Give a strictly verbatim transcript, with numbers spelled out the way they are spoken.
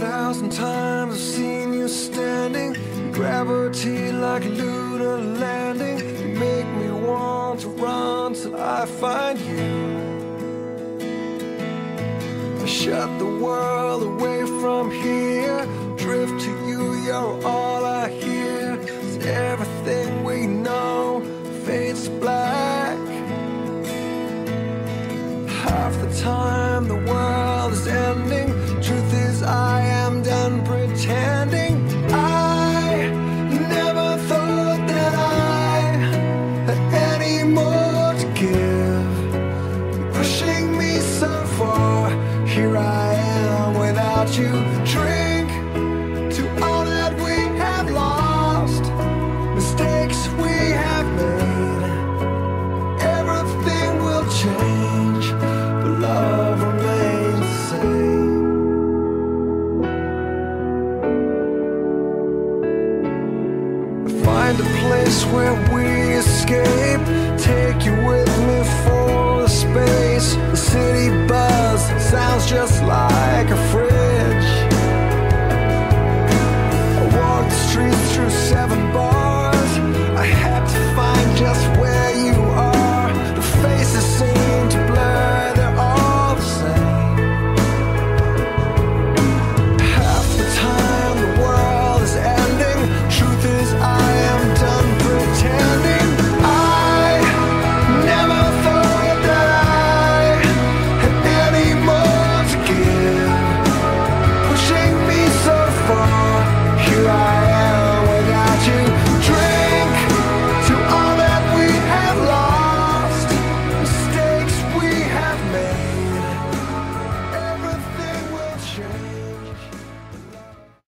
thousand times I've seen you standing in gravity like a lunar landing. You make me want to run till I find you. I shut the world away from here, drift to you, you're all I hear. It's everything we know fades to black. Half the time the world is ending,